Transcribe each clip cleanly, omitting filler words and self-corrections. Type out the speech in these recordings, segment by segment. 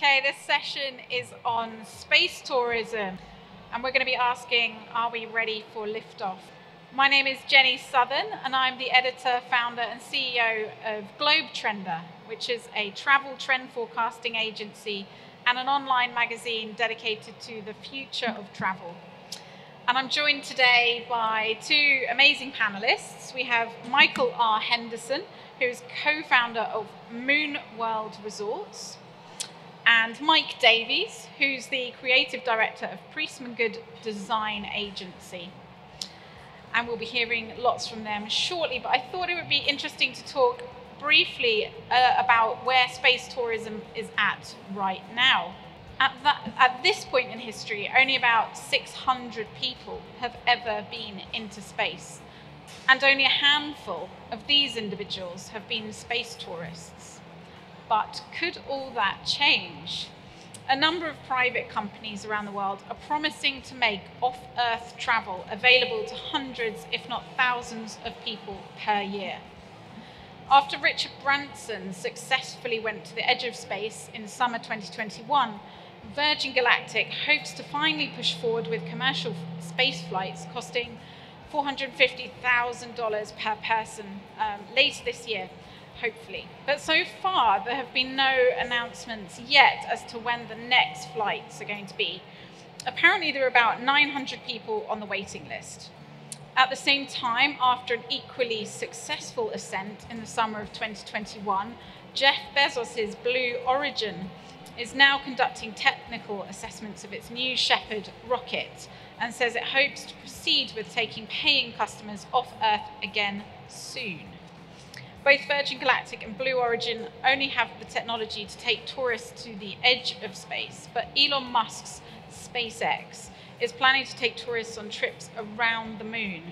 Okay, this session is on space tourism, and we're going to be asking, are we ready for liftoff? My name is Jenny Southern, and I'm the editor, founder, and CEO of Globetrender, which is a travel trend forecasting agency and an online magazine dedicated to the future of travel. And I'm joined today by two amazing panelists. We have Michael R. Henderson, who's co-founder of Moon World Resorts, and Mike Davies, who's the creative director of Priestman Goode Design Agency. And we'll be hearing lots from them shortly, but I thought it would be interesting to talk briefly about where space tourism is at right now. At this point in history, only about 600 people have ever been into space, and only a handful of these individuals have been space tourists. But could all that change? A number of private companies around the world are promising to make off-Earth travel available to hundreds, if not thousands, of people per year. After Richard Branson successfully went to the edge of space in summer 2021, Virgin Galactic hopes to finally push forward with commercial space flights costing $450,000 per person later this year, hopefully. But so far, there have been no announcements yet as to when the next flights are going to be. Apparently, there are about 900 people on the waiting list. At the same time, after an equally successful ascent in the summer of 2021, Jeff Bezos's Blue Origin is now conducting technical assessments of its new Shepherd rocket and says it hopes to proceed with taking paying customers off Earth again soon. Both Virgin Galactic and Blue Origin only have the technology to take tourists to the edge of space, but Elon Musk's SpaceX is planning to take tourists on trips around the moon.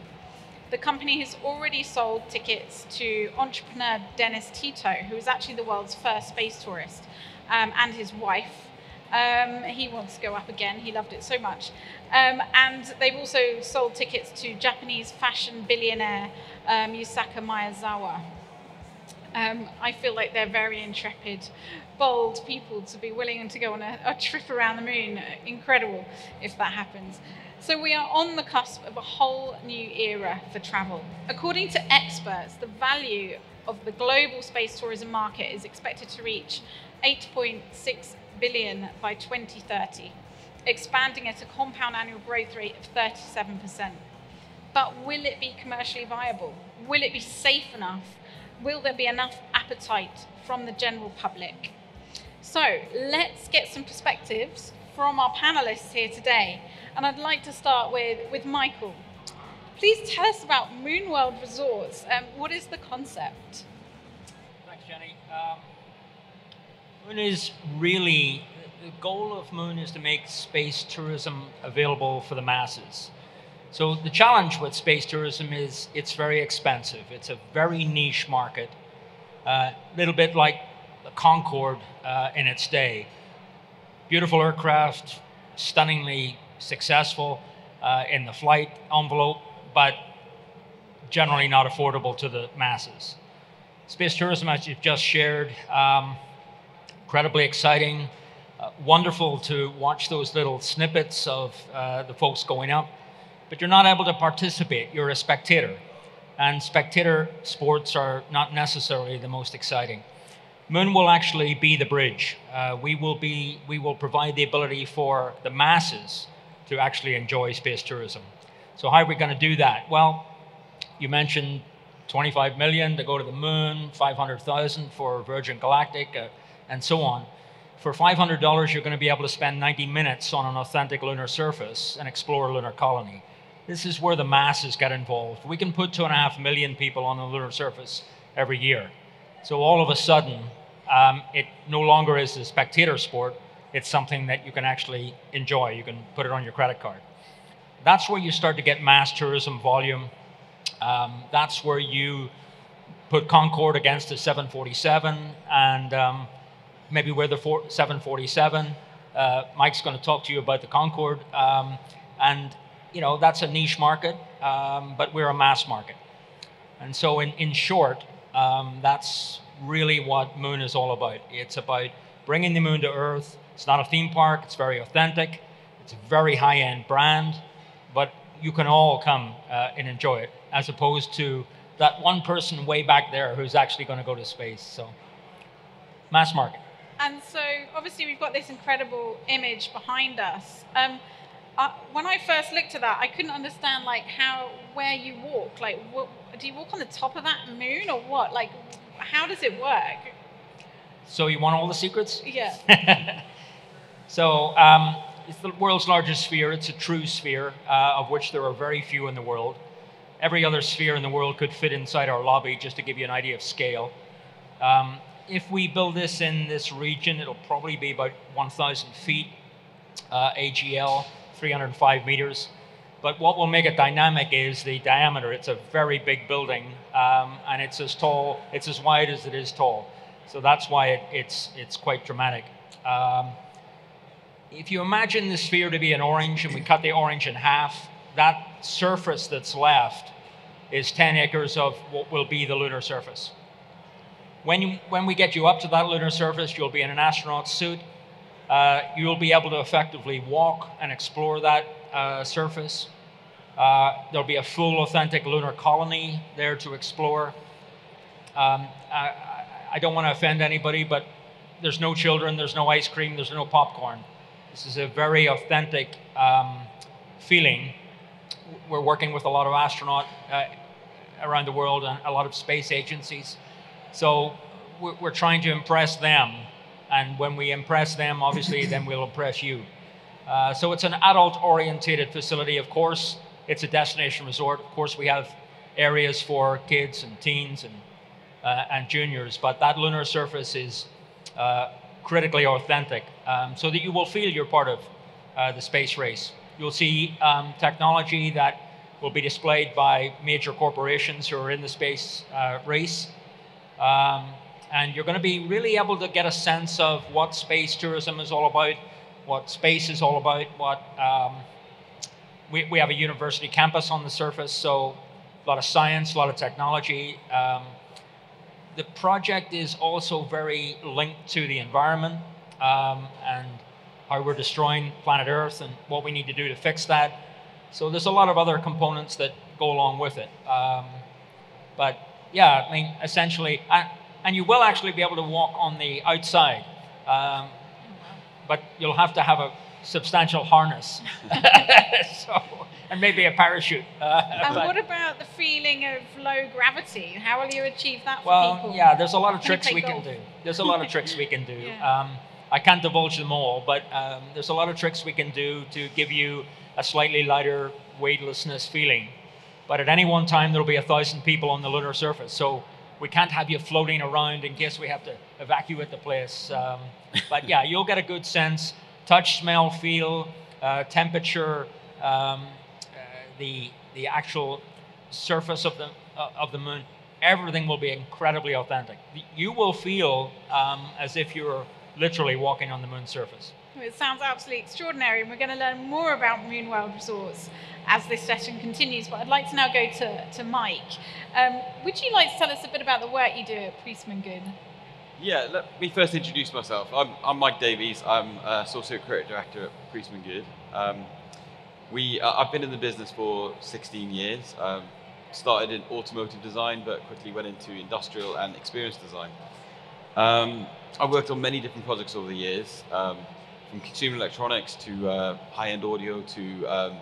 The company has already sold tickets to entrepreneur Dennis Tito, who is actually the world's first space tourist, and his wife. He wants to go up again, he loved it so much. And they've also sold tickets to Japanese fashion billionaire Yusaku Maezawa. I feel like they're very intrepid, bold people to be willing to go on a trip around the moon. Incredible if that happens. So we are on the cusp of a whole new era for travel. According to experts, the value of the global space tourism market is expected to reach $8.6 billion by 2030, expanding at a compound annual growth rate of 37%. But will it be commercially viable? Will it be safe enough? Will there be enough appetite from the general public? So let's get some perspectives from our panelists here today. And I'd like to start with Michael. Please tell us about Moon World Resorts. What is the concept? Thanks, Jenny. Moon is really, the goal of Moon is to make space tourism available for the masses. So the challenge with space tourism is it's very expensive. It's a very niche market, a little bit like the Concorde in its day. Beautiful aircraft, stunningly successful in the flight envelope, but generally not affordable to the masses. Space tourism, as you've just shared, incredibly exciting, wonderful to watch those little snippets of the folks going up. But you're not able to participate, you're a spectator. And spectator sports are not necessarily the most exciting. Moon will actually be the bridge. We will provide the ability for the masses to actually enjoy space tourism. So how are we going to do that? Well, you mentioned 25 million to go to the moon, 500,000 for Virgin Galactic, and so on. For $500, you're going to be able to spend 90 minutes on an authentic lunar surface and explore a lunar colony. This is where the masses get involved. We can put 2.5 million people on the lunar surface every year. So all of a sudden, it no longer is a spectator sport. It's something that you can actually enjoy. You can put it on your credit card. That's where you start to get mass tourism volume. That's where you put Concorde against the 747 and maybe where the 747, Mike's going to talk to you about the Concorde. And, you know, that's a niche market, but we're a mass market. And so in short, that's really what Moon is all about. It's about bringing the moon to Earth. It's not a theme park. It's very authentic. It's a very high-end brand, but you can all come and enjoy it, as opposed to that one person way back there who's actually going to go to space. So, mass market. And so, obviously, we've got this incredible image behind us. When I first looked at that, I couldn't understand where you walk. Do you walk on the top of that moon or what? How does it work? So you want all the secrets? Yeah. So it's the world's largest sphere. It's a true sphere, of which there are very few in the world. Every other sphere in the world could fit inside our lobby, just to give you an idea of scale. If we build this in this region, it'll probably be about 1,000 feet, AGL, 305 meters. But what will make it dynamic is the diameter. It's a very big building, and it's as tall, it's as wide as it is tall. So that's why it's quite dramatic. If you imagine the sphere to be an orange, and we cut the orange in half, that surface that's left is 10 acres of what will be the lunar surface. When we get you up to that lunar surface, you'll be in an astronaut suit. You'll be able to effectively walk and explore that surface. There'll be a full, authentic lunar colony there to explore. I don't want to offend anybody, but there's no children, there's no ice cream, there's no popcorn. This is a very authentic feeling. We're working with a lot of astronauts around the world and a lot of space agencies. So we're trying to impress them. And when we impress them, obviously, then we'll impress you. So it's an adult-oriented facility, of course. It's a destination resort. Of course, we have areas for kids and teens and juniors, but that lunar surface is critically authentic, so that you will feel you're part of the space race. You'll see technology that will be displayed by major corporations who are in the space race, and you're going to be really able to get a sense of what space tourism is all about, what space is all about, what we have a university campus on the surface, so a lot of science, a lot of technology. The project is also very linked to the environment and how we're destroying planet Earth and what we need to do to fix that. So there's a lot of other components that go along with it. But yeah, I mean, essentially, and you will actually be able to walk on the outside, but you'll have to have a substantial harness, so, and maybe a parachute. And what about the feeling of low gravity? How will you achieve that for people? Well, yeah, there's a lot of tricks we can do. There's a lot of tricks we can do. Yeah. I can't divulge them all, but there's a lot of tricks we can do to give you a slightly lighter weightlessness feeling. But at any one time, there'll be 1,000 people on the lunar surface, so we can't have you floating around in case we have to evacuate the place. But yeah, you'll get a good sense. Touch, smell, feel, temperature, the actual surface of the moon. Everything will be incredibly authentic. You will feel as if you're literally walking on the moon's surface. It sounds absolutely extraordinary, and we're going to learn more about Moon World Resorts as this session continues, but I'd like to now go to Mike. Would you like to tell us a bit about the work you do at Priestman Goode? Yeah, let me first introduce myself. I'm Mike Davies. I'm Associate Creative Director at Priestman Goode. I've been in the business for 16 years. Started in automotive design, but quickly went into industrial and experience design. I worked on many different projects over the years, from consumer electronics to high-end audio to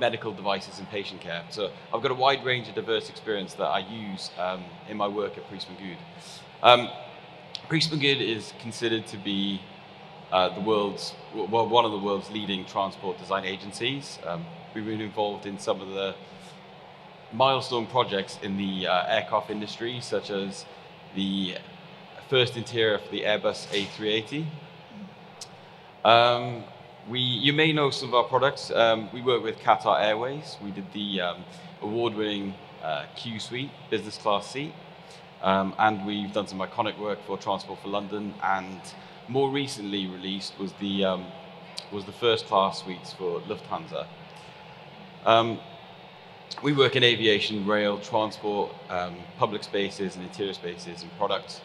medical devices and patient care. So I've got a wide range of diverse experience that I use in my work at Priestman Goode. Priestman Goode is considered to be one of the world's leading transport design agencies. We've been involved in some of the milestone projects in the aircraft industry, such as the first interior for the Airbus A380. You may know some of our products. We work with Qatar Airways. We did the award-winning Q Suite, business class seat. And we've done some iconic work for Transport for London, and more recently released was the first class suites for Lufthansa. We work in aviation, rail, transport, public spaces and interior spaces and products.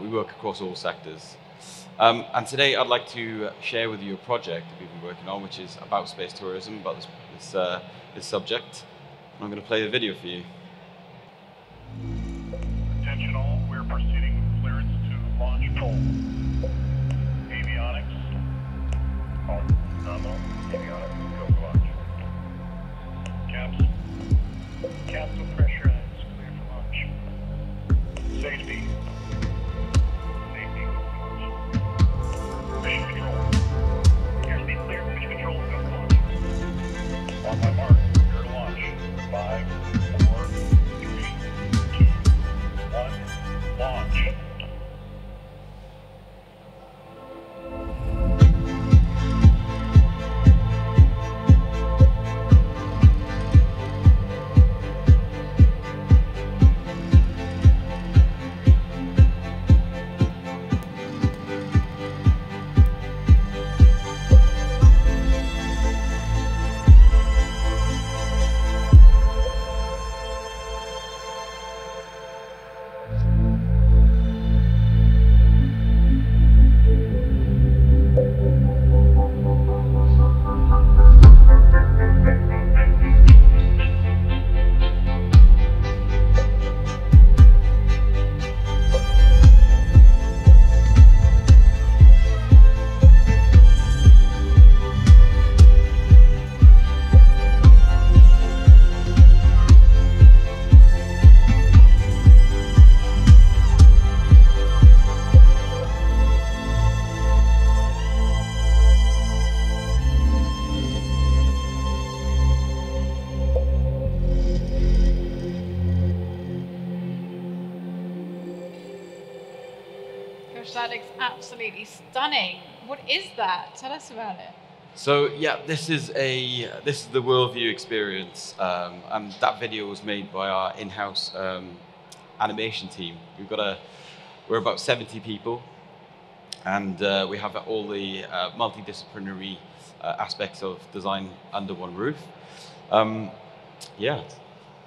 We work across all sectors. And today I'd like to share with you a project that we've been working on, which is about space tourism, about this subject. And I'm going to play the video for you. Attention all, we're proceeding with clearance to launch pole. Avionics. All nominal. Avionics. Go launch. Capsule. Capsule pressurized. Clear for launch. Safety. Mission control. Here's the clear mission control and go launch. On my mark, go to launch. 5, 4, 3, 2, 1, launch. That looks absolutely stunning. What is that? Tell us about it. So yeah, this is the World View experience, and that video was made by our in-house animation team. We're about 70 people, and we have all the multidisciplinary aspects of design under one roof. Yeah.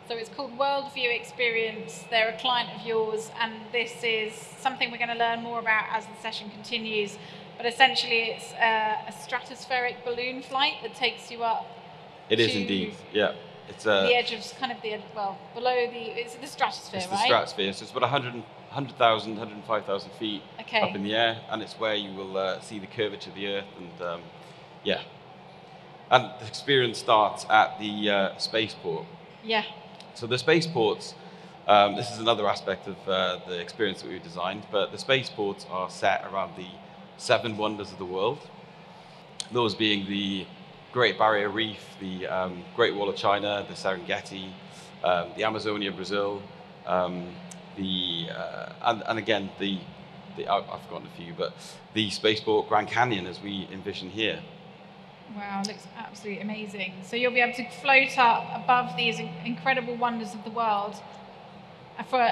So it's called World View Experience. They're a client of yours, and this is something we're going to learn more about as the session continues. But essentially, it's a stratospheric balloon flight that takes you up. It is indeed, yeah. It's the edge of kind of the well below the. It's the stratosphere, right? It's the stratosphere. So it's about 100,000, 105,000 feet up in the air, and it's where you will see the curvature of the Earth, and yeah. And the experience starts at the spaceport. Yeah. So the spaceports, this is another aspect of the experience that we've designed, but the spaceports are set around the 7 wonders of the world. Those being the Great Barrier Reef, the Great Wall of China, the Serengeti, the Amazonia, Brazil, and again, I've forgotten a few, but the spaceport Grand Canyon as we envision here. Wow, looks absolutely amazing. So you'll be able to float up above these incredible wonders of the world.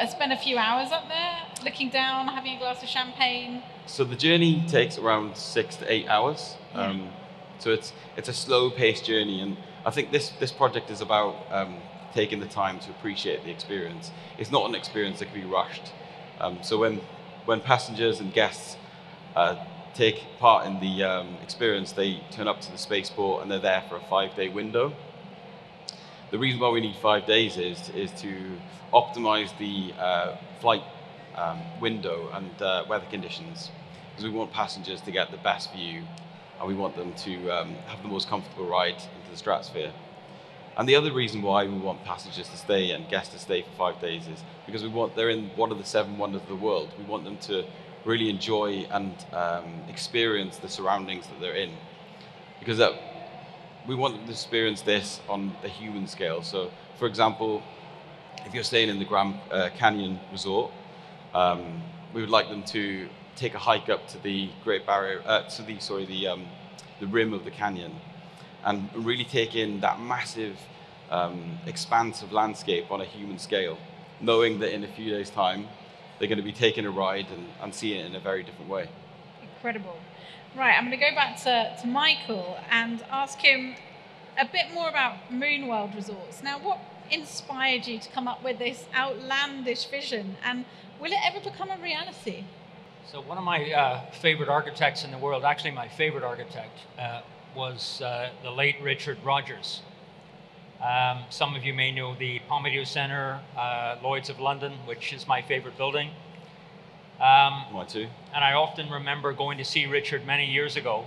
Spend a few hours up there, looking down, having a glass of champagne. So the journey takes around 6 to 8 hours. Yeah. So it's a slow-paced journey, and I think this project is about taking the time to appreciate the experience. It's not an experience that can be rushed. So when passengers and guests take part in the experience, they turn up to the spaceport and they're there for a 5-day window. The reason why we need 5 days is to optimize the flight window and weather conditions, because we want passengers to get the best view, and we want them to have the most comfortable ride into the stratosphere. And the other reason why we want passengers to stay and guests to stay for 5 days is because they're in one of the 7 wonders of the world. We want them to really enjoy and experience the surroundings that they're in, because we want them to experience this on the human scale. So, for example, if you're staying in the Grand Canyon Resort, we would like them to take a hike up to the the rim of the canyon, and really take in that massive expanse of landscape on a human scale, knowing that in a few days' time, they're going to be taking a ride and seeing it in a very different way. Incredible. Right, I'm going to go back to Michael and ask him a bit more about Moon World Resorts. Now, what inspired you to come up with this outlandish vision, and will it ever become a reality? So one of my favorite architects in the world, actually my favorite architect, was the late Richard Rogers. Some of you may know the Pompidou Centre, Lloyd's of London, which is my favorite building. Mine too. And I often remember going to see Richard many years ago.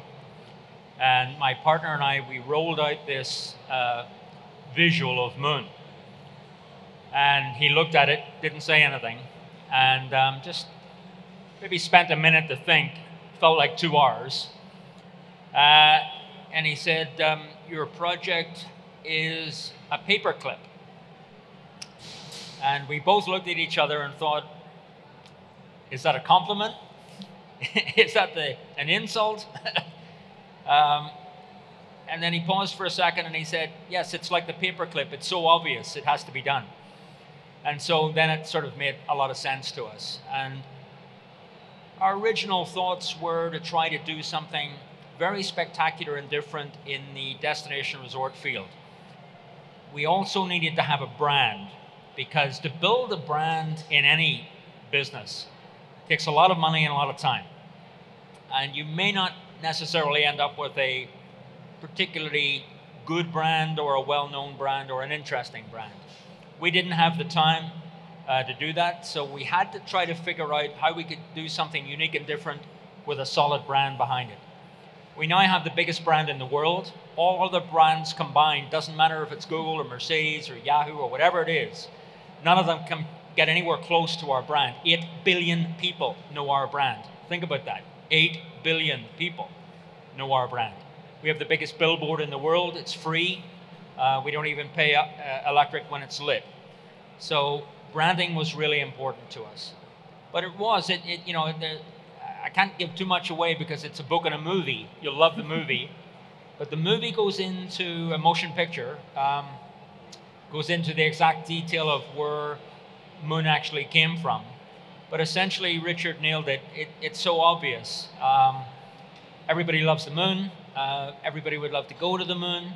And my partner and I, we rolled out this visual of Moon. And he looked at it, didn't say anything, and just maybe spent a minute to think, felt like 2 hours. And he said, your project is a paperclip. And we both looked at each other and thought, is that a compliment? Is that an insult? And then he paused for a second and he said, yes, it's like the paperclip. It's so obvious, it has to be done. And so then it sort of made a lot of sense to us. And our original thoughts were to try to do something very spectacular and different in the destination resort field. We also needed to have a brand, because to build a brand in any business takes a lot of money and a lot of time. And you may not necessarily end up with a particularly good brand or a well-known brand or an interesting brand. We didn't have the time to do that, so we had to try to figure out how we could do something unique and different with a solid brand behind it. We now have the biggest brand in the world. All other brands combined, doesn't matter if it's Google or Mercedes or Yahoo or whatever it is, none of them can get anywhere close to our brand. 8 billion people know our brand. Think about that. 8 billion people know our brand. We have the biggest billboard in the world. It's free. We don't even pay electric when it's lit. So branding was really important to us. But I can't give too much away because it's a book and a movie. You'll love the movie. But the movie goes into a motion picture, goes into the exact detail of where Moon actually came from. But essentially, Richard nailed it. It's so obvious. Everybody loves the moon. Everybody would love to go to the moon.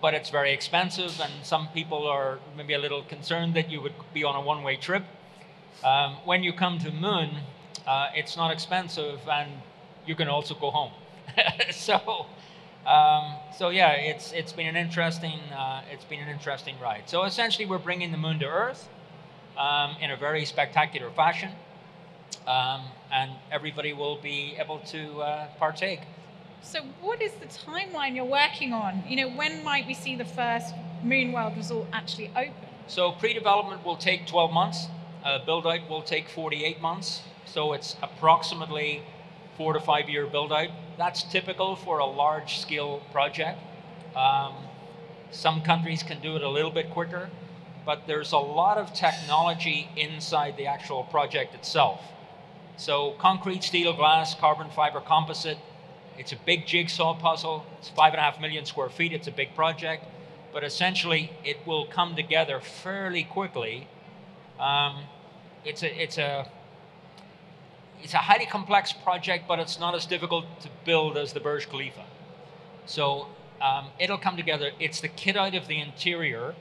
But it's very expensive, and some people are maybe a little concerned that you would be on a one-way trip. When you come to Moon, it's not expensive, and you can also go home. So yeah, it's been an interesting ride. So essentially, we're bringing the moon to Earth in a very spectacular fashion, and everybody will be able to partake. So what is the timeline you're working on? You know, when might we see the first Moon World Resort actually open? So pre-development will take 12 months. Build-out will take 48 months. So it's approximately 4 to 5 year build-out. That's typical for a large-scale project. Some countries can do it a little bit quicker, but there's a lot of technology inside the actual project itself. So concrete, steel, glass, carbon fiber, composite. It's a big jigsaw puzzle. It's 5.5 million square feet. It's a big project, but essentially it will come together fairly quickly. It's a highly complex project, but it's not as difficult to build as the Burj Khalifa. So it'll come together. It's the kit out of the interior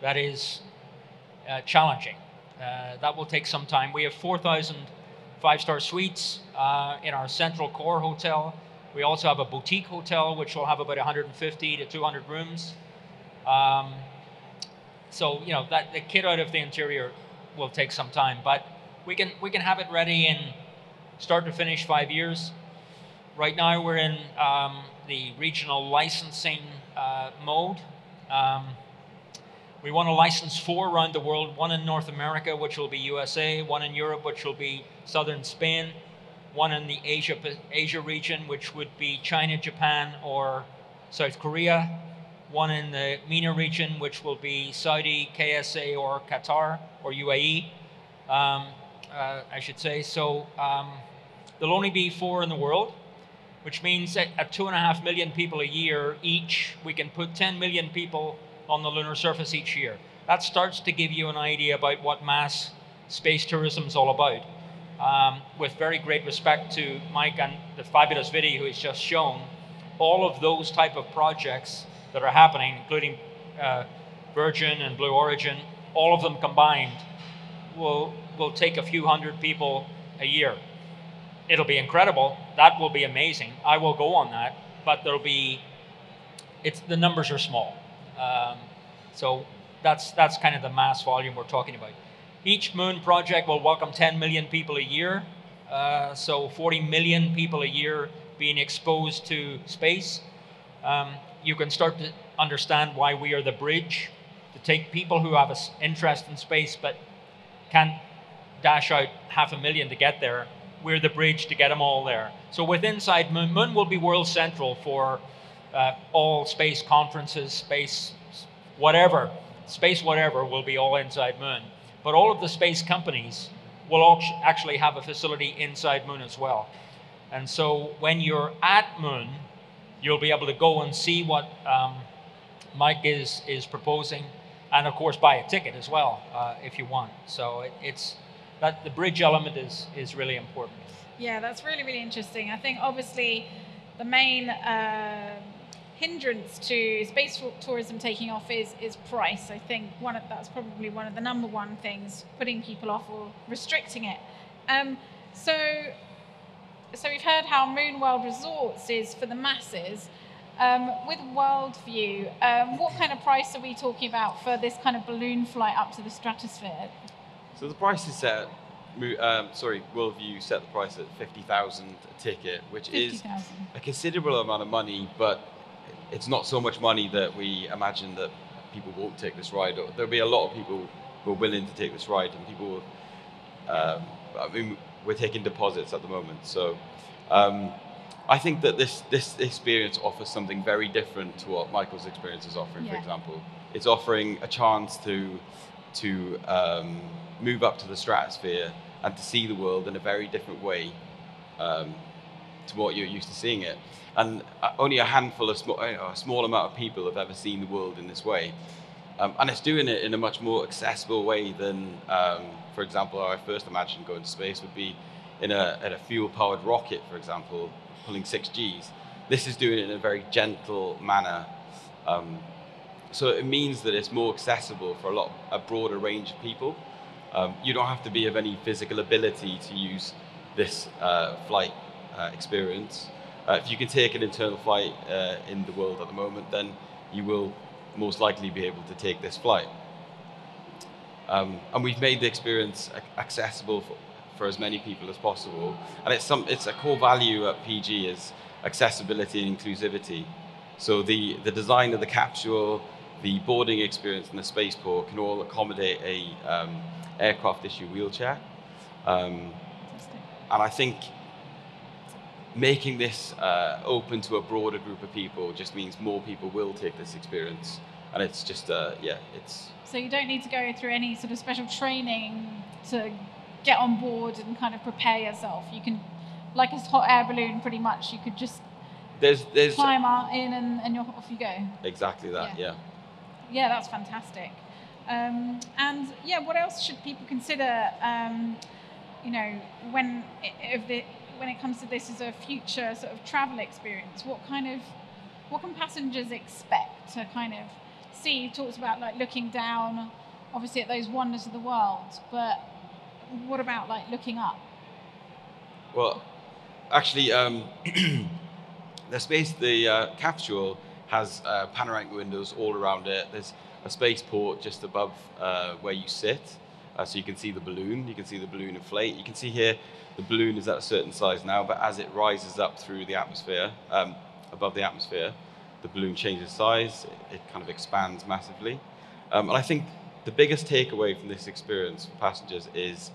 that is challenging. That will take some time. We have 4,000 five-star suites in our central core hotel. We also have a boutique hotel, which will have about 150 to 200 rooms. So you know that the kit out of the interior will take some time, but we can have it ready in start to finish 5 years. Right now we're in the regional licensing mode. We want to license 4 around the world: one in North America, which will be USA; one in Europe, which will be southern Spain; one in the Asia region, which would be China, Japan, or South Korea; one in the MENA region, which will be Saudi, KSA, or Qatar, or UAE, I should say. So there'll only be 4 in the world, which means that at 2.5 million people a year each, we can put 10 million people on the lunar surface each year. That starts to give you an idea about what mass space tourism is all about. With very great respect to Mike and the fabulous video he's just shown, all of those type of projects that are happening, including Virgin and Blue Origin, all of them combined will take a few hundred people a year. It'll be incredible. That will be amazing. I will go on that, but there'll be, the numbers are small. So that's kind of the mass volume we're talking about. Each moon project will welcome 10 million people a year. So 40 million people a year being exposed to space. You can start to understand why we are the bridge to take people who have an interest in space, but can't dash out $500,000 to get there. We're the bridge to get them all there. So with Inside Moon, Moon will be world central for all space conferences, space whatever will be all Inside Moon. But all of the space companies will all actually have a facility inside Moon as well. And so when you're at Moon, you'll be able to go and see what Mike is proposing, and of course buy a ticket as well if you want. So it's that the bridge element is really important. Yeah, that's really, really interesting. I think obviously the main hindrance to space tourism taking off is price. I think that's probably one of the number one things putting people off or restricting it. So we've heard how Moon World Resorts is for the masses. With World View, what kind of price are we talking about for this kind of balloon flight up to the stratosphere? So the price is set. World View set the price at $50,000 a ticket, which is a considerable amount of money, but it's not so much money that we imagine that people won't take this ride. There'll be a lot of people who are willing to take this ride, and people. I mean, we're taking deposits at the moment, so. I think that this experience offers something very different to what Michael's experience is offering, for example. It's offering a chance to move up to the stratosphere and to see the world in a very different way to what you're used to seeing it. And only a handful of a small amount of people have ever seen the world in this way. And it's doing it in a much more accessible way than, for example, how I first imagined going to space would be in a fuel-powered rocket, for example, pulling 6Gs. This is doing it in a very gentle manner. So it means that it's more accessible for a broader range of people. You don't have to be of any physical ability to use this flight experience. If you can take an internal flight in the world at the moment, then you will most likely be able to take this flight. And we've made the experience accessible for as many people as possible, and it's a core value at PG is accessibility and inclusivity. So the design of the capsule, the boarding experience in the spaceport can all accommodate a aircraft issue wheelchair, and I think making this open to a broader group of people just means more people will take this experience, and it's just so you don't need to go through any sort of special training to get on board and kind of prepare yourself. You can, like a hot air balloon, pretty much. You could just climb out in and you're off you go. Exactly that. Yeah. Yeah, that's fantastic. And yeah, what else should people consider? You know, when it comes to this as a future sort of travel experience, what can passengers expect to kind of see? You talked about like looking down, obviously at those wonders of the world, but what about like looking up? Well, actually, the capsule has panoramic windows all around it. There's a spaceport just above where you sit, so you can see the balloon. You can see the balloon inflate. You can see here the balloon is at a certain size now, but as it rises up through the atmosphere, above the atmosphere, the balloon changes size. It kind of expands massively, and I think the biggest takeaway from this experience for passengers is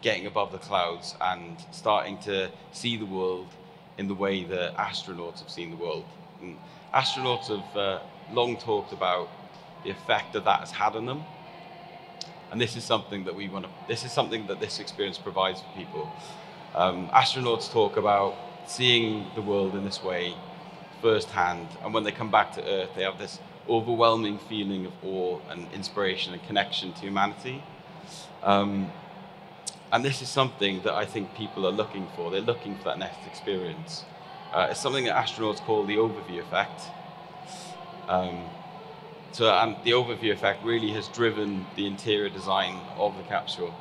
getting above the clouds and starting to see the world in the way that astronauts have seen the world. And astronauts have long talked about the effect that has had on them, and this is something that this is something that this experience provides for people. Astronauts talk about seeing the world in this way firsthand, and when they come back to Earth, they have this overwhelming feeling of awe and inspiration and connection to humanity. And this is something that I think people are looking for. They're looking for that next experience. It's something that astronauts call the overview effect. And the overview effect really has driven the interior design of the capsule.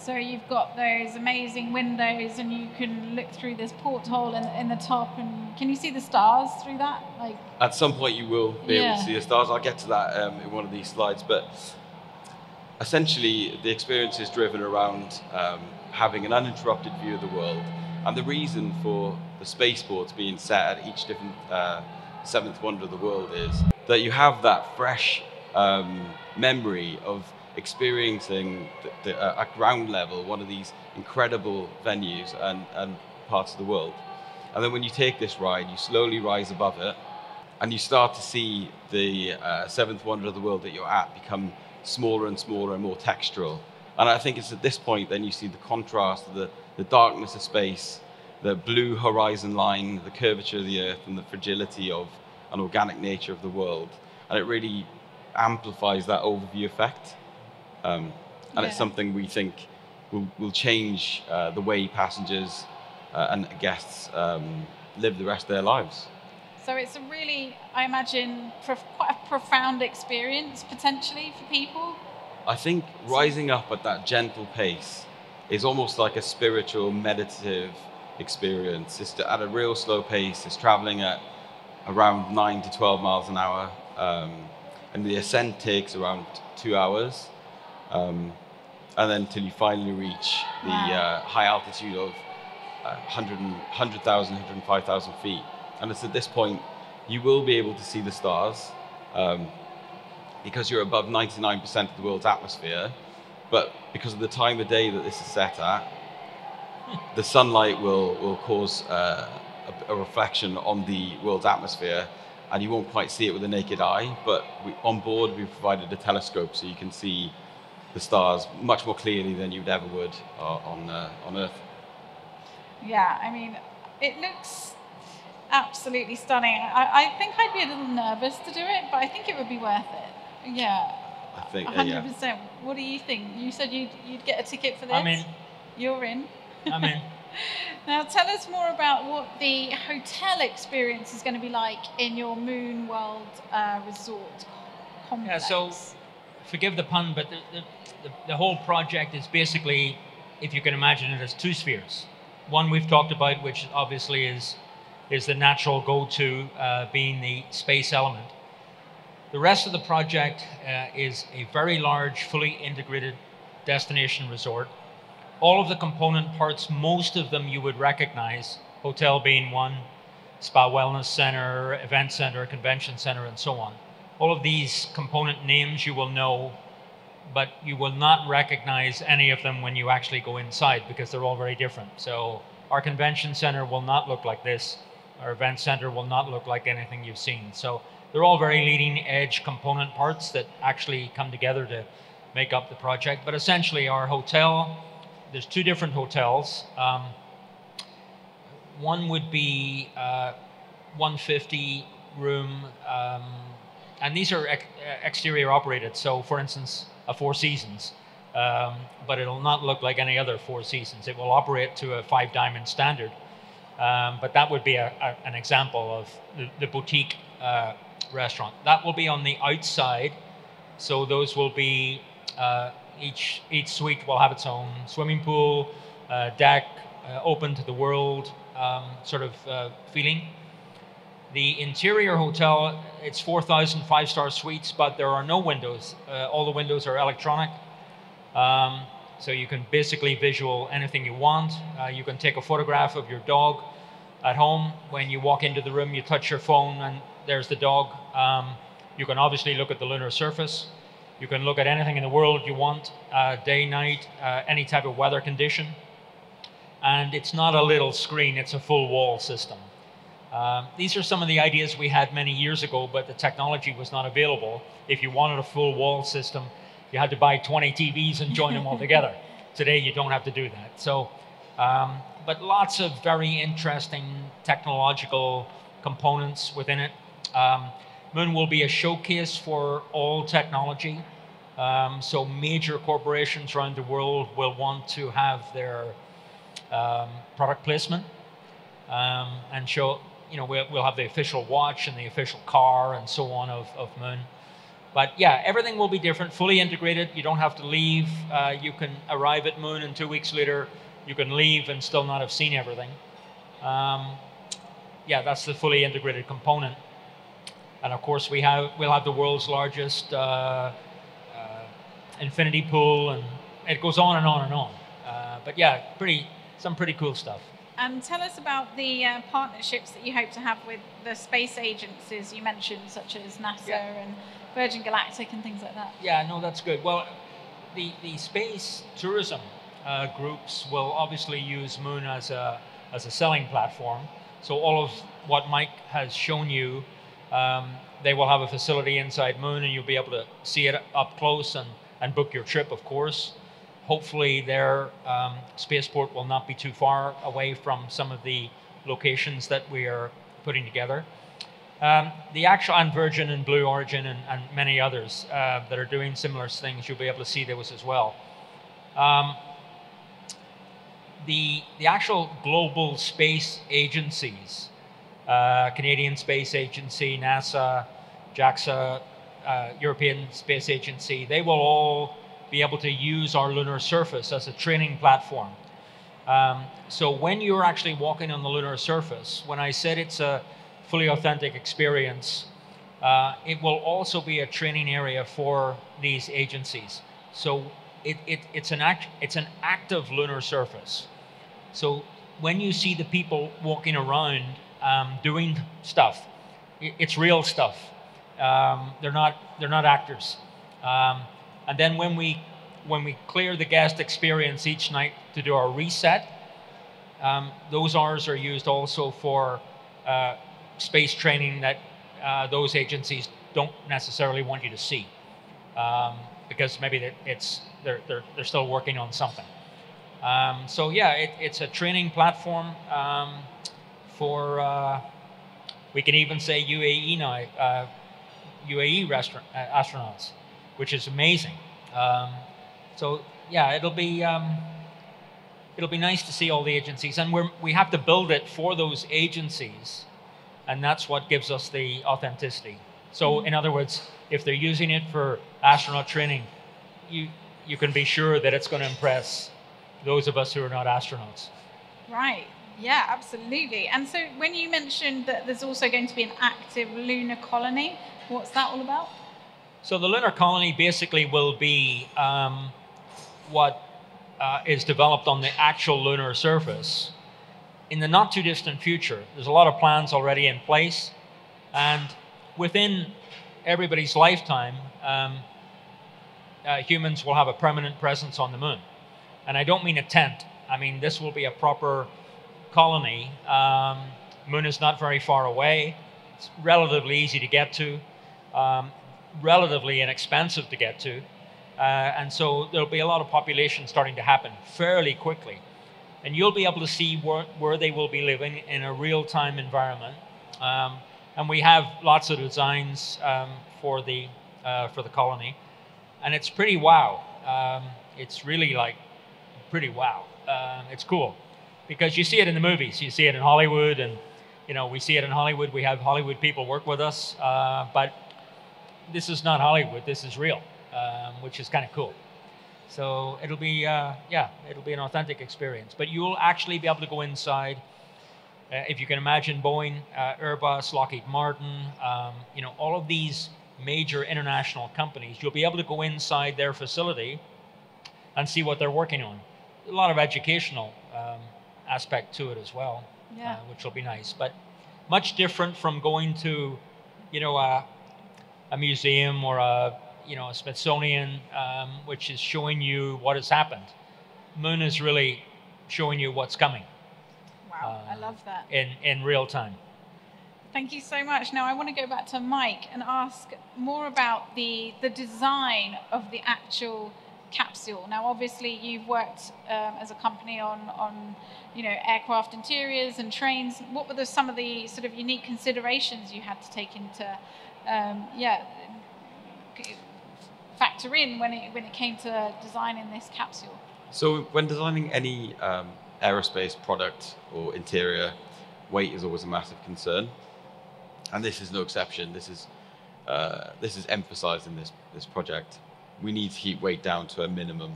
So you've got those amazing windows, and you can look through this porthole in the top, and can you see the stars through that? Like at some point you will be able to see the stars. I'll get to that in one of these slides, but essentially the experience is driven around having an uninterrupted view of the world. And the reason for the spaceports being set at each different seventh wonder of the world is that you have that fresh memory of experiencing at ground level one of these incredible venues and parts of the world. And then when you take this ride, you slowly rise above it, and you start to see the seventh wonder of the world that you're at become smaller and smaller and more textural. And I think it's at this point then you see the contrast of the darkness of space, the blue horizon line, the curvature of the earth, and the fragility of an organic nature of the world. And it really amplifies that overview effect. It's something we think will change the way passengers and guests live the rest of their lives. So it's a really, I imagine, quite a profound experience potentially for people. I think rising up at that gentle pace is almost like a spiritual, meditative experience. It's at a real slow pace. It's traveling at around 9 to 12 miles an hour. And the ascent takes around 2 hours. And then until you finally reach the high altitude of 100,000, 105,000 feet. And it's at this point, you will be able to see the stars because you're above 99% of the world's atmosphere. But because of the time of day that this is set at, the sunlight will cause a reflection on the world's atmosphere, and you won't quite see it with the naked eye, but on board we've provided a telescope so you can see the stars much more clearly than you ever would on Earth. Yeah, I mean, it looks absolutely stunning. I think I'd be a little nervous to do it, but I think it would be worth it. Yeah, I think 100%. Yeah. What do you think? You said you'd get a ticket for this? I'm in. You're in? I'm in. Now tell us more about what the hotel experience is going to be like in your Moon World Resort complex. Yeah, so forgive the pun, but the whole project is basically, if you can imagine it, as two spheres. One we've talked about, which obviously is the natural go-to, being the space element. The rest of the project is a very large, fully integrated destination resort. All of the component parts, most of them you would recognize, hotel being one, spa wellness center, event center, convention center, and so on. All of these component names you will know, but you will not recognize any of them when you actually go inside because they're all very different. So our convention center will not look like this. Our event center will not look like anything you've seen. So they're all very leading edge component parts that actually come together to make up the project. But essentially our hotel, there's two different hotels. One would be 150 room, and these are exterior operated. So for instance, a Four Seasons, but it'll not look like any other Four Seasons. It will operate to a 5-diamond standard, but that would be an example of the boutique restaurant. That will be on the outside. So those will be, each suite will have its own swimming pool, deck, open to the world sort of feeling. The interior hotel, it's 4,000 5-star suites, but there are no windows. All the windows are electronic. So you can basically visual anything you want. You can take a photograph of your dog at home. When you walk into the room, you touch your phone and there's the dog. You can obviously look at the lunar surface. You can look at anything in the world you want, day, night, any type of weather condition. And it's not a little screen, it's a full wall system. These are some of the ideas we had many years ago, but the technology was not available. If you wanted a full wall system, you had to buy 20 TVs and join them all together. Today, you don't have to do that. So, but lots of very interesting technological components within it. Moon will be a showcase for all technology. So major corporations around the world will want to have their product placement and show, you know, we'll have the official watch and the official car and so on of Moon. But yeah, everything will be different, fully integrated. You don't have to leave. You can arrive at Moon and 2 weeks later, you can leave and still not have seen everything. Yeah, that's the fully integrated component. And of course, we'll have the world's largest infinity pool, and it goes on and on and on. But yeah, some pretty cool stuff. Tell us about the partnerships that you hope to have with the space agencies you mentioned, such as NASA and Virgin Galactic and things like that. Yeah, no, that's good. Well, the space tourism groups will obviously use Moon as a selling platform. So all of what Mike has shown you, they will have a facility inside Moon, and you'll be able to see it up close and book your trip, of course. Hopefully their spaceport will not be too far away from some of the locations that we are putting together. The actual, and Virgin and Blue Origin and many others that are doing similar things, you'll be able to see those as well. The actual global space agencies, Canadian Space Agency, NASA, JAXA, European Space Agency, they will all be able to use our lunar surface as a training platform. So when you're actually walking on the lunar surface, when I said it's a fully authentic experience, it will also be a training area for these agencies. So it's an active lunar surface. So when you see the people walking around doing stuff, it's real stuff. They're not actors. And then when we clear the guest experience each night to do our reset, those hours are used also for space training that those agencies don't necessarily want you to see, because maybe they're still working on something. So yeah, it's a training platform for we can even say UAE now, UAE astronauts, which is amazing. So yeah, it'll be nice to see all the agencies, and we have to build it for those agencies, and that's what gives us the authenticity. So in other words, if they're using it for astronaut training, you can be sure that it's going to impress those of us who are not astronauts. Right. Yeah, absolutely. And so when you mentioned that there's also going to be an active lunar colony, what's that all about? So the lunar colony basically will be what is developed on the actual lunar surface. In the not too distant future, there's a lot of plans already in place, and within everybody's lifetime, humans will have a permanent presence on the Moon. And I don't mean a tent. I mean, this will be a proper colony. Moon is not very far away. It's relatively easy to get to. Relatively inexpensive to get to, and so there'll be a lot of population starting to happen fairly quickly, and you'll be able to see where they will be living in a real-time environment. And we have lots of designs for the colony, and it's pretty wow. It's really like pretty wow. It's cool because you see it in the movies, you see it in Hollywood, and you know we see it in Hollywood. We have Hollywood people work with us, but this is not Hollywood, this is real, which is kind of cool. So it'll be, yeah, it'll be an authentic experience. But you'll actually be able to go inside, if you can imagine Boeing, Airbus, Lockheed Martin, you know, all of these major international companies, you'll be able to go inside their facility and see what they're working on. A lot of educational aspect to it as well, yeah. Which will be nice. But much different from going to, you know, a museum or a Smithsonian, which is showing you what has happened. Moon is really showing you what's coming. Wow, I love that. In real time. Thank you so much. Now I want to go back to Mike and ask more about the design of the actual capsule. Now, obviously, you've worked as a company on you know aircraft interiors and trains. What were some of the sort of unique considerations you had to take into factor in when it came to designing this capsule? So when designing any aerospace product or interior, weight is always a massive concern, and this is no exception. This is This is emphasized in this project. We need to keep weight down to a minimum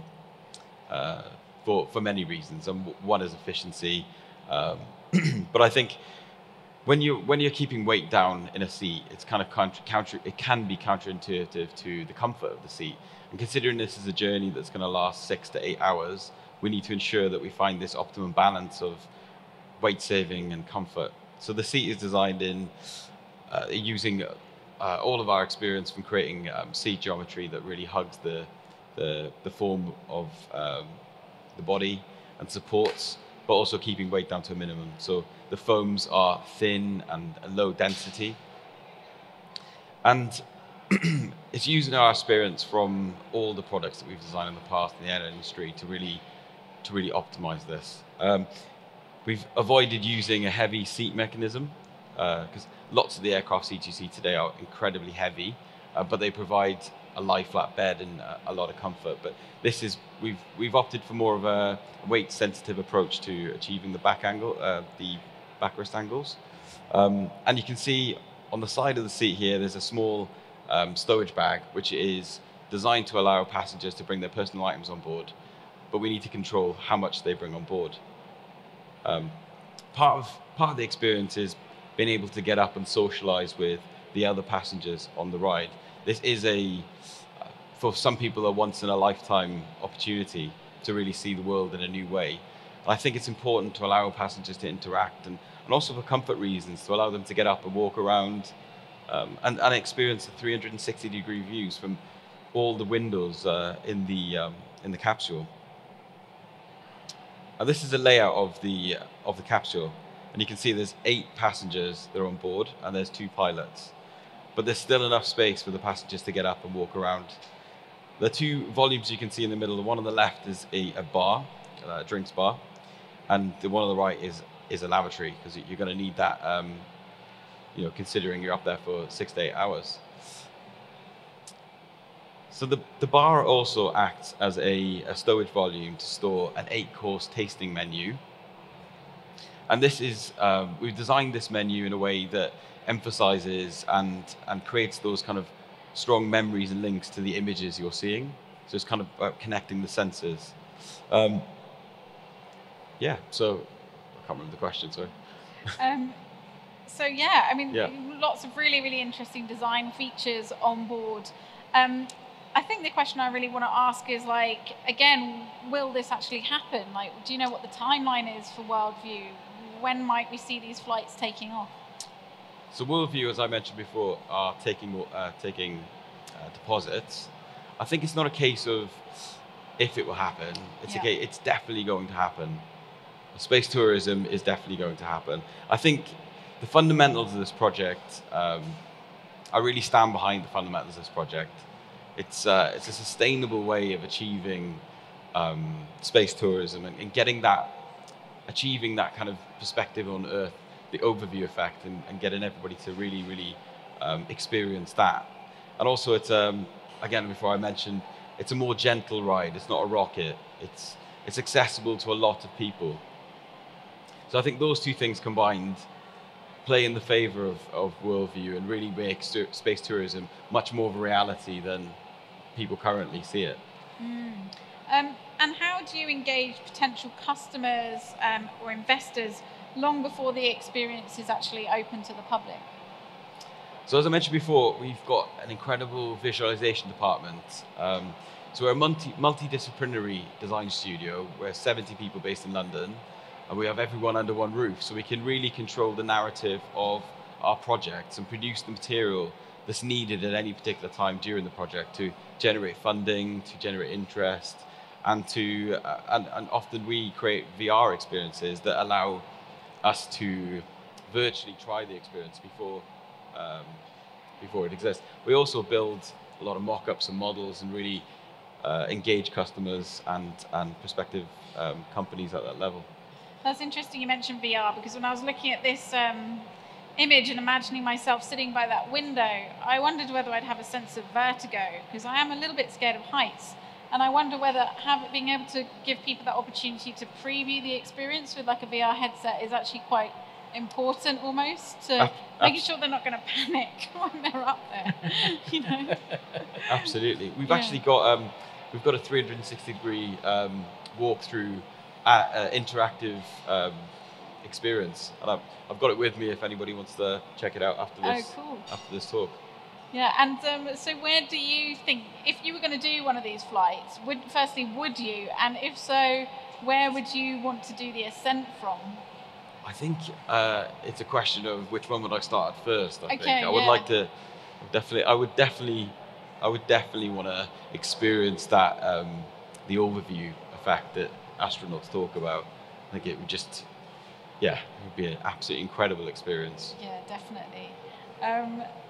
for many reasons, and one is efficiency. But I think when you're keeping weight down in a seat, it's kind of counterintuitive to the comfort of the seat. And considering this is a journey that's going to last 6 to 8 hours, we need to ensure that we find this optimum balance of weight saving and comfort. So the seat is designed in using all of our experience from creating seat geometry that really hugs the form of the body and supports, but also keeping weight down to a minimum. So the foams are thin and low density. And it's using our experience from all the products that we've designed in the past in the air industry to really optimize this. We've avoided using a heavy seat mechanism because lots of the aircraft seats you see today are incredibly heavy, but they provide a lie flat bed and a lot of comfort. But this is, we've opted for more of a weight sensitive approach to achieving the back angle, the backrest angles. And you can see on the side of the seat here, there's a small stowage bag, which is designed to allow passengers to bring their personal items on board, but we need to control how much they bring on board. Part of the experience is being able to get up and socialize with the other passengers on the ride. This is for some people, a once in a lifetime opportunity to really see the world in a new way. And I think it's important to allow passengers to interact and also for comfort reasons, to allow them to get up and walk around and experience the 360 degree views from all the windows in the capsule. Now, this is a layout of the capsule, and you can see there's 8 passengers that are on board and there's 2 pilots. But there's still enough space for the passengers to get up and walk around. The 2 volumes you can see in the middle, the one on the left is a bar, a drinks bar, and the one on the right is a lavatory, because you're going to need that, considering you're up there for 6 to 8 hours. So the bar also acts as a stowage volume to store an 8-course tasting menu. And this is, we've designed this menu in a way that emphasizes and creates those kind of strong memories and links to the images you're seeing. So it's kind of about connecting the senses. So I can't remember the question, sorry. Lots of really, really interesting design features on board. I think the question I really want to ask is, like, again, will this actually happen? Like, do you know what the timeline is for World View? When might we see these flights taking off? So World View, as I mentioned before, are taking deposits. I think it's not a case of if it will happen. It's definitely going to happen. Space tourism is definitely going to happen. I think the fundamentals of this project, I really stand behind the fundamentals of this project. It's a sustainable way of achieving space tourism and achieving that kind of perspective on Earth, the overview effect, and getting everybody to really, really experience that. And also it's, again, before I mentioned, it's a more gentle ride. It's not a rocket. It's accessible to a lot of people. So I think those 2 things combined play in the favor of World View and really make space tourism much more of a reality than people currently see it. And how do you engage potential customers or investors long before the experience is actually open to the public? So as I mentioned before, we've got an incredible visualization department. So we're a multidisciplinary design studio. We're 70 people based in London, and we have everyone under one roof. So we can really control the narrative of our projects and produce the material that's needed at any particular time during the project to generate funding, to generate interest, and often we create VR experiences that allow us to virtually try the experience before it exists. We also build a lot of mock-ups and models and really engage customers and prospective companies at that level. That's interesting you mentioned VR, because when I was looking at this image and imagining myself sitting by that window, I wondered whether I'd have a sense of vertigo, because I am a little bit scared of heights. And I wonder whether being able to give people that opportunity to preview the experience with like a VR headset is actually quite important almost to making sure they're not going to panic when they're up there, you know. Absolutely. We've actually got we've got a 360-degree walkthrough interactive experience, and I've got it with me if anybody wants to check it out after this after this talk. Yeah, and so where do you think, if you were going to do one of these flights, would you? And if so, where would you want to do the ascent from? I think it's a question of which one would I start at first. I think I would like to definitely. I would definitely want to experience that the overview effect that astronauts talk about. I think it would just, it would be an absolutely incredible experience. Yeah, definitely.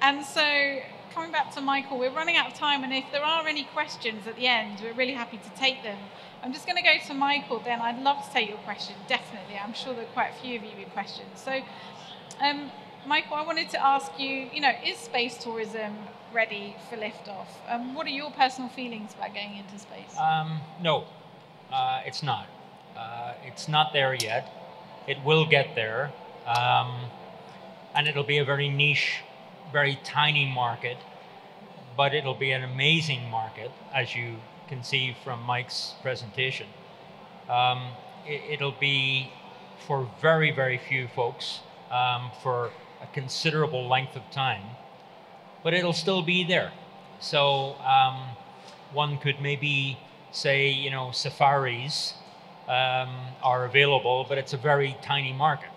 And so coming back to Michael, we're running out of time, and if there are any questions at the end, we're really happy to take them. I'm just going to go to Michael then. I'd love to take your question, definitely. I'm sure there are quite a few of you with questions. So, Michael, I wanted to ask you, you know, is space tourism ready for liftoff? What are your personal feelings about going into space? No, it's not. It's not there yet. It will get there. And it'll be a very niche, very tiny market, but it'll be an amazing market, as you can see from Mike's presentation. It'll be for very, very few folks for a considerable length of time, but it'll still be there. So one could maybe say, you know, safaris are available, but it's a very tiny market.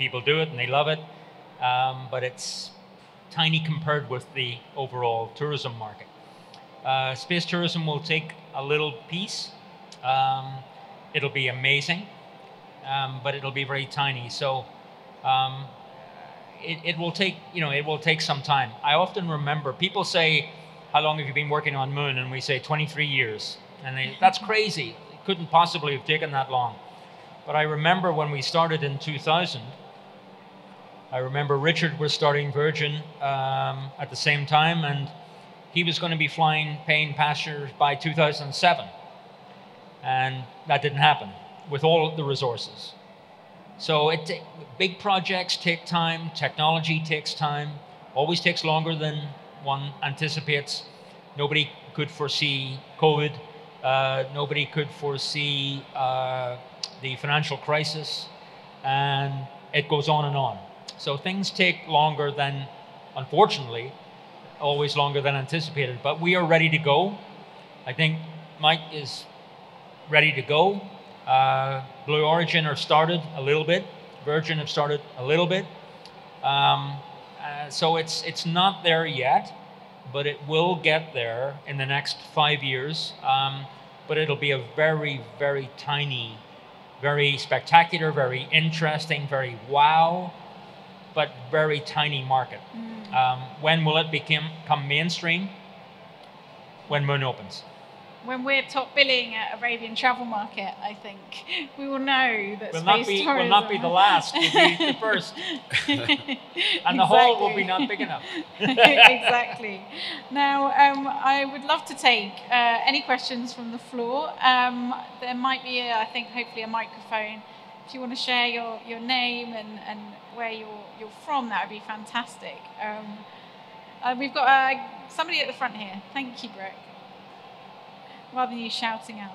People do it and they love it. But it's tiny compared with the overall tourism market. Space tourism will take a little piece. It'll be amazing, but it'll be very tiny. So it will take, you know, it will take some time. I often remember people say, "How long have you been working on Moon?" And we say 23 years, and that's crazy. It couldn't possibly have taken that long. But I remember when we started in 2000. I remember Richard was starting Virgin at the same time, and he was going to be flying paying passengers by 2007. And that didn't happen with all of the resources. So big projects take time, technology takes time, always takes longer than one anticipates. Nobody could foresee COVID. Nobody could foresee the financial crisis, and it goes on and on. So things take longer than, unfortunately, always longer than anticipated. But we are ready to go. I think Mike is ready to go. Blue Origin have started a little bit. Virgin have started a little bit. So it's not there yet, but it will get there in the next 5 years. But it'll be a very, very tiny, very spectacular, very interesting, very wow, but very tiny market. When will it become mainstream? When Moon opens. When we're top billing at Arabian Travel Market, I think we will know that space tourism will not be the last, will be the first. And the hole will be not big enough. Exactly. Now, I would love to take any questions from the floor. There might be, I think, hopefully a microphone. If you want to share your name and where you're from, that would be fantastic. We've got somebody at the front here. Thank you, Brooke. Rather than you shouting out.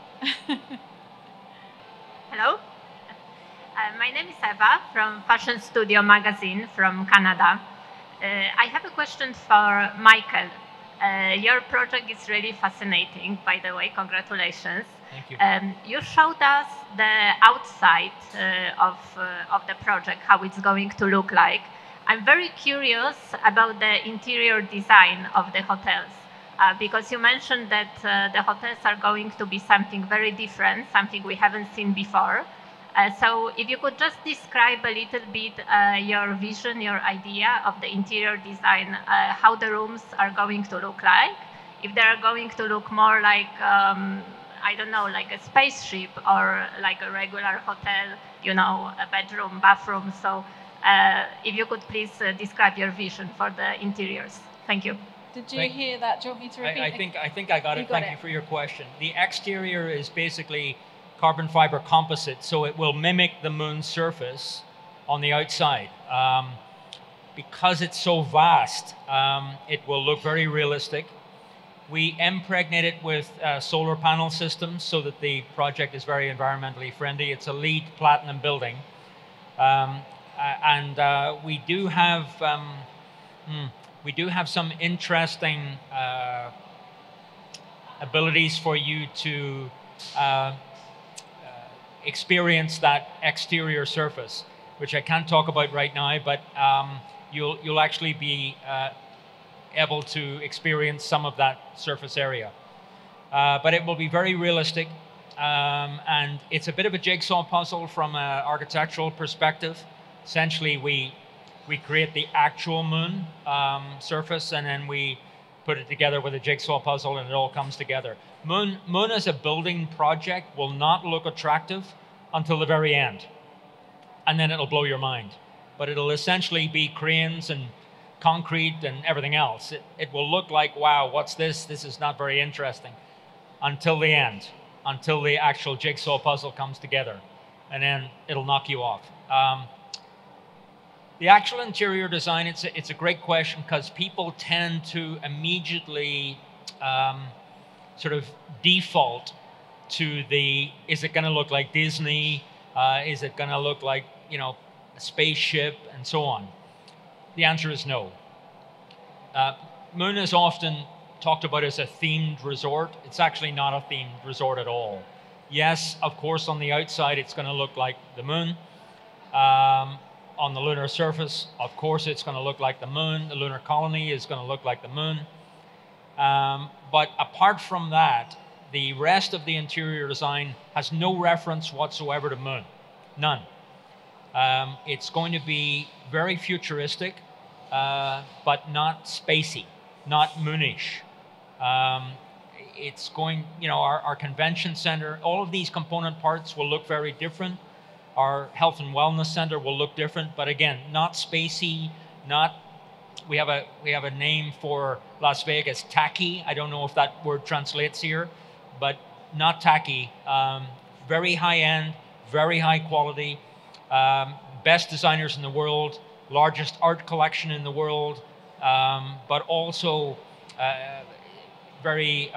Hello. My name is Eva from Fashion Studio Magazine from Canada. I have a question for Michael. Your project is really fascinating, by the way. Congratulations. Thank you. You showed us the outside of the project, how it's going to look like. I'm very curious about the interior design of the hotels, because you mentioned that the hotels are going to be something very different, something we haven't seen before. So if you could just describe a little bit your vision, your idea of the interior design, how the rooms are going to look like, if they are going to look more like, I don't know, like a spaceship or like a regular hotel, you know, a bedroom, bathroom. So if you could please describe your vision for the interiors. Thank you. Did you hear that? Do you want me to repeat? I think I got it. Thank you for your question. The exterior is basically carbon fiber composite, so it will mimic the Moon's surface on the outside. Because it's so vast, it will look very realistic. We impregnate it with solar panel systems so that the project is very environmentally friendly. It's a LEED Platinum building. We do have some interesting abilities for you to experience that exterior surface, which I can't talk about right now, but you'll actually be able to experience some of that surface area. But it will be very realistic, and it's a bit of a jigsaw puzzle from an architectural perspective. Essentially, we create the actual moon surface, and then we put it together with a jigsaw puzzle, and it all comes together. Moon as a building project will not look attractive until the very end, and then it'll blow your mind. But it'll essentially be cranes and concrete and everything else. It will look like, wow, what's this? This is not very interesting, until the end, until the actual jigsaw puzzle comes together, and then it'll knock you off. The actual interior design, it's a great question, because people tend to immediately sort of default to the, is it going to look like Disney? Is it going to look like, you know, a spaceship and so on? The answer is no. Moon is often talked about as a themed resort. It's actually not a themed resort at all. Yes, of course, on the outside, it's going to look like the moon. On the lunar surface, of course, it's going to look like the moon. The lunar colony is going to look like the moon. But apart from that, the rest of the interior design has no reference whatsoever to moon. None. It's going to be very futuristic, but not spacey, not moonish. It's going, you know, our convention center, all of these component parts will look very different. Our health and wellness center will look different, but again, not spacey, not, we have a name for Las Vegas, tacky. I don't know if that word translates here, but not tacky. Very high end, very high quality, best designers in the world, largest art collection in the world, but also very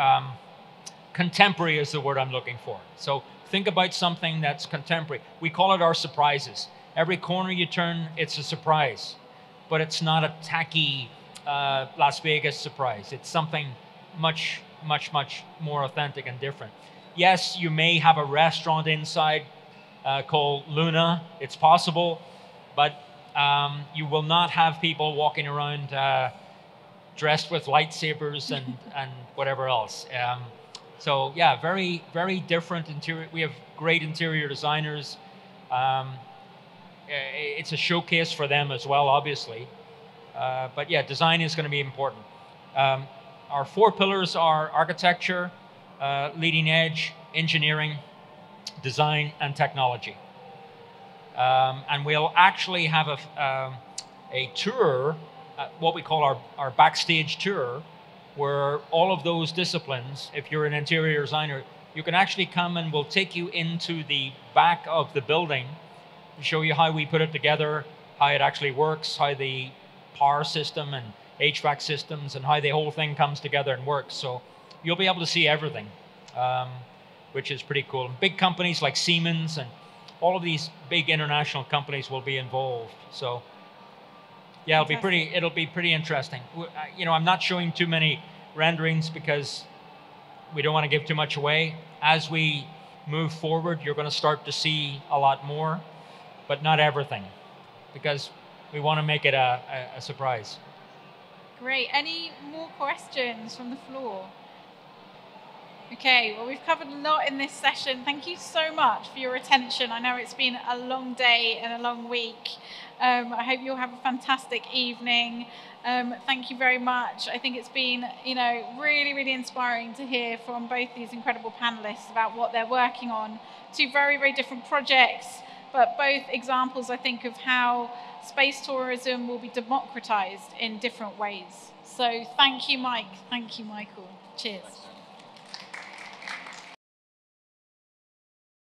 contemporary is the word I'm looking for. So think about something that's contemporary. We call it our surprises. Every corner you turn, it's a surprise, but it's not a tacky Las Vegas surprise. It's something much, much, much more authentic and different. Yes, you may have a restaurant inside called Luna. It's possible, but you will not have people walking around dressed with lightsabers and whatever else. So yeah, very, very different interior. We have great interior designers. It's a showcase for them as well, obviously. But yeah, design is going to be important. Our four pillars are architecture, leading edge, engineering, design, and technology. And we'll actually have a tour, what we call our backstage tour, where all of those disciplines, if you're an interior designer, you can actually come and we'll take you into the back of the building and show you how we put it together, how it actually works, how the power system and HVAC systems and how the whole thing comes together and works. So you'll be able to see everything, which is pretty cool. And big companies like Siemens and all of these big international companies will be involved. So yeah, it'll be pretty interesting. You know, I'm not showing too many renderings because we don't want to give too much away. As we move forward, you're going to start to see a lot more, but not everything, because we want to make it a surprise. Great. Any more questions from the floor? Okay, well, we've covered a lot in this session. Thank you so much for your attention. I know it's been a long day and a long week. I hope you'll have a fantastic evening. Thank you very much. I think it's been, you know, really, really inspiring to hear from both these incredible panelists about what they're working on. Two very, very different projects, but both examples, I think, of how space tourism will be democratized in different ways. So thank you, Mike. Thank you, Michael. Cheers.